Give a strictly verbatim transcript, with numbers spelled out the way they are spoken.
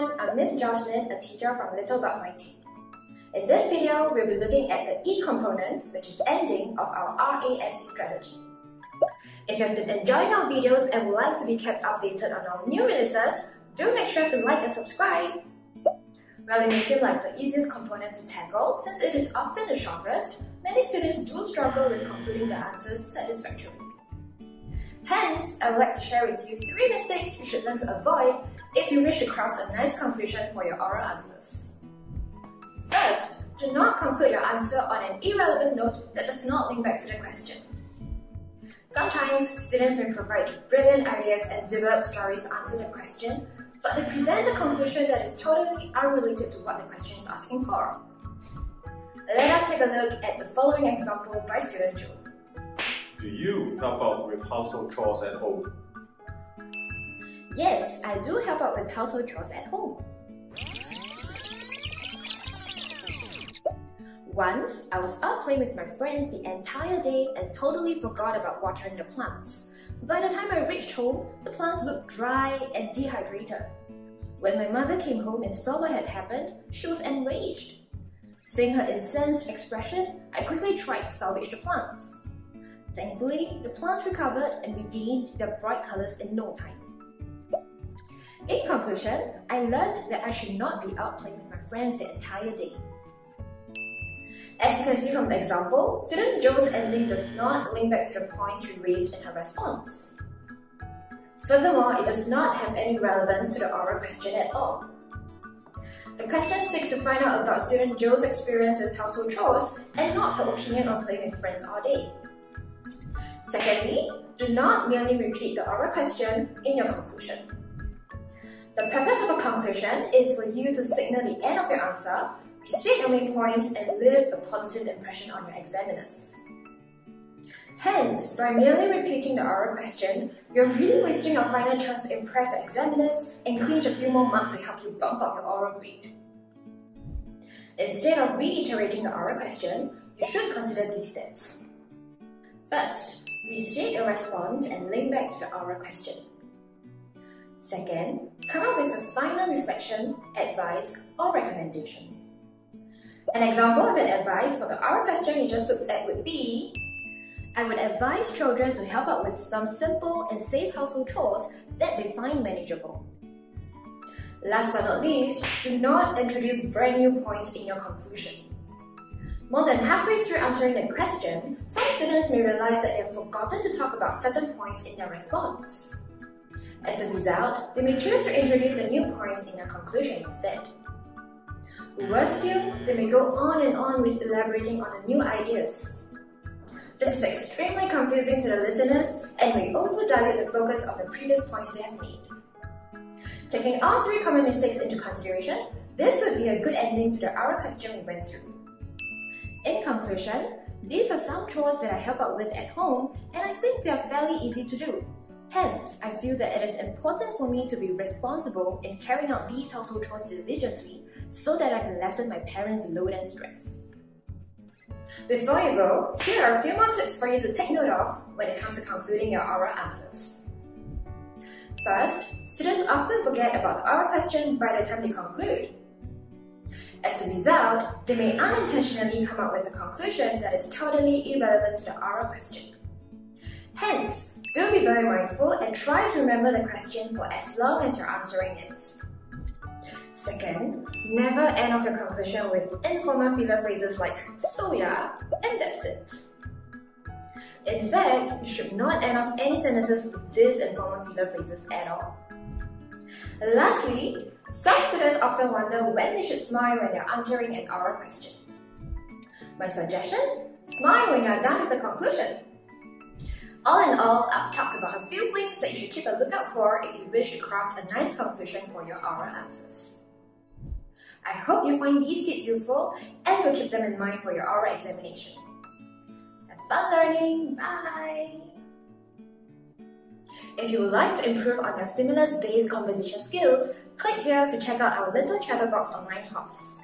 everyone, I'm Miss Jocelyn, a teacher from Lil' but Mighty. In this video, we'll be looking at the E component, which is ending of our RASE strategy. If you've been enjoying our videos and would like to be kept updated on our new releases, do make sure to like and subscribe. While it may seem like the easiest component to tackle, since it is often the shortest, many students do struggle with concluding the answers satisfactorily. Hence, I would like to share with you three mistakes you should learn to avoid if you wish to craft a nice conclusion for your oral answers. First, do not conclude your answer on an irrelevant note that does not link back to the question. Sometimes, students may provide brilliant ideas and develop stories to answer the question, but they present a conclusion that is totally unrelated to what the question is asking for. Let us take a look at the following example by Student Jo. Do you help out with household chores at home? Yes, I do help out with household chores at home. Once, I was out playing with my friends the entire day and totally forgot about watering the plants. By the time I reached home, the plants looked dry and dehydrated. When my mother came home and saw what had happened, she was enraged. Seeing her incensed expression, I quickly tried to salvage the plants. Thankfully, the plants recovered and regained their bright colors in no time. In conclusion, I learned that I should not be out playing with my friends the entire day. As you can see from the example, Student Jo's ending does not link back to the points she raised in her response. Furthermore, it does not have any relevance to the oral question at all. The question seeks to find out about Student Jo's experience with household chores and not her opinion on playing with friends all day. Secondly, do not merely repeat the oral question in your conclusion. The purpose of a conclusion is for you to signal the end of your answer, state your main points, and leave a positive impression on your examiners. Hence, by merely repeating the oral question, you're really wasting your final chance to impress the examiners and clinch a few more marks to help you bump up your oral grade. Instead of reiterating the oral question, you should consider these steps. First, restate your response and link back to the oral question. Second, come up with a final reflection, advice, or recommendation. An example of an advice for the oral question you just looked at would be, I would advise children to help out with some simple and safe household chores that they find manageable. Last but not least, do not introduce brand new points in your conclusion. More than halfway through answering the question, some students may realize that they have forgotten to talk about certain points in their response. As a result, they may choose to introduce the new points in their conclusion instead. Worse still, they may go on and on with elaborating on the new ideas. This is extremely confusing to the listeners and may also dilute the focus of the previous points they have made. Taking all three common mistakes into consideration, this would be a good ending to the oral question we went through. In conclusion, these are some chores that I help out with at home, and I think they are fairly easy to do. Hence, I feel that it is important for me to be responsible in carrying out these household chores diligently so that I can lessen my parents' load and stress. Before you go, here are a few more tips for you to take note of when it comes to concluding your oral answers. First, students often forget about the oral question by the time they conclude. As a result, they may unintentionally come up with a conclusion that is totally irrelevant to the oral question. Hence, do be very mindful and try to remember the question for as long as you're answering it. Second, never end off your conclusion with informal filler phrases like, so yeah, and that's it. In fact, you should not end off any sentences with these informal filler phrases at all. Lastly, some students often wonder when they should smile when they're answering an oral question. My suggestion? Smile when you're done with the conclusion. All in all, I've talked about a few things that you should keep a lookout for if you wish to craft a nice conclusion for your oral answers. I hope you find these tips useful and will keep them in mind for your oral examination. Have fun learning! Bye! If you would like to improve on your stimulus-based conversation skills, click here to check out our Little Chatterbox online course.